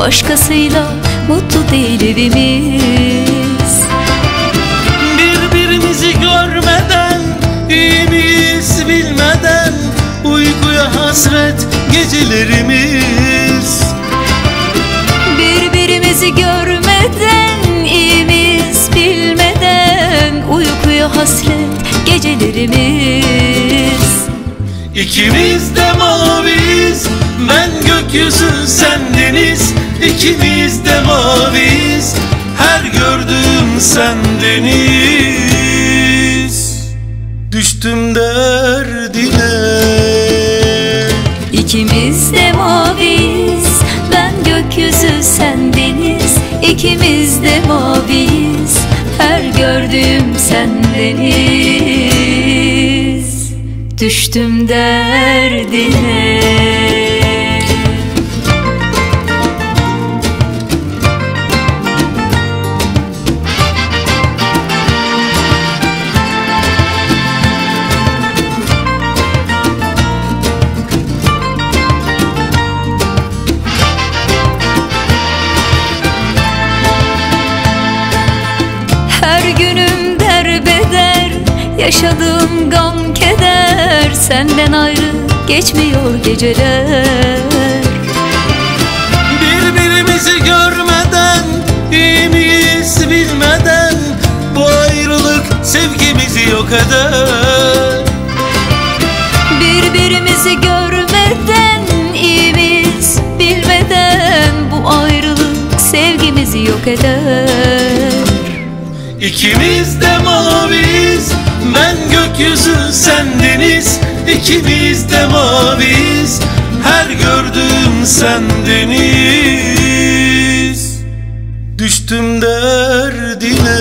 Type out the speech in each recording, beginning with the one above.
başkasıyla mutlu değil evimiz. Birbirimizi görmeden, iyi miyiz bilmeden, uykuya hasret gecelerimiz. Birbirimizi görmeden, iyi miyiz bilmeden, uykuya hasret gecelerimiz. İkimiz de maviyiz, ben gökyüzü sen deniz. İkimiz de maviyiz, her gördüğüm sen deniz. Düştüm derdine. İkimiz de maviyiz, ben gökyüzü sen deniz. İkimiz de maviyiz, her gördüğüm sen deniz. Düştüm derdine. Yaşadığım gam keder, senden ayrı geçmiyor geceler. Birbirimizi görmeden, iyi miyiz bilmeden, bu ayrılık sevgimizi yok eder. Birbirimizi görmeden, iyi miyiz bilmeden, bu ayrılık sevgimizi yok eder. İkimiz de maviyiz, ben gökyüzü sen deniz. İkimiz de maviyiz, her gördüğüm sen deniz. Düştüm derdine.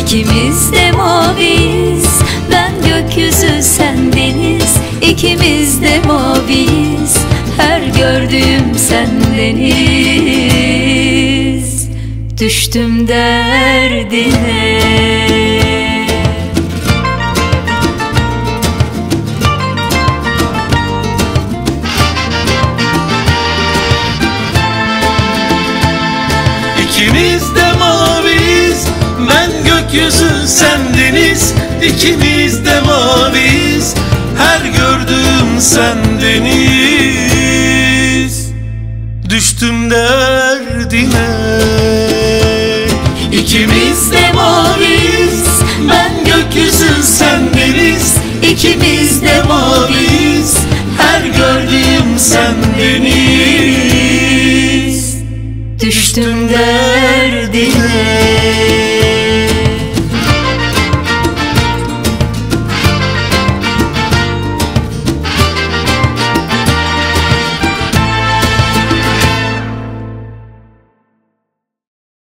İkimiz de maviyiz, ben gökyüzü sen deniz. İkimiz de maviyiz, her gördüğüm sen deniz. Düştüm derdine. İkimiz de maviyiz, ben gökyüzü sen deniz. İkimiz de maviyiz, her gördüğüm sen deniz. Düştüm derdine. İkimiz de maviyiz, ben gökyüzü sen deniz. İkimiz de maviyiz, her gördüğüm sen deniz. Düştüm derdine.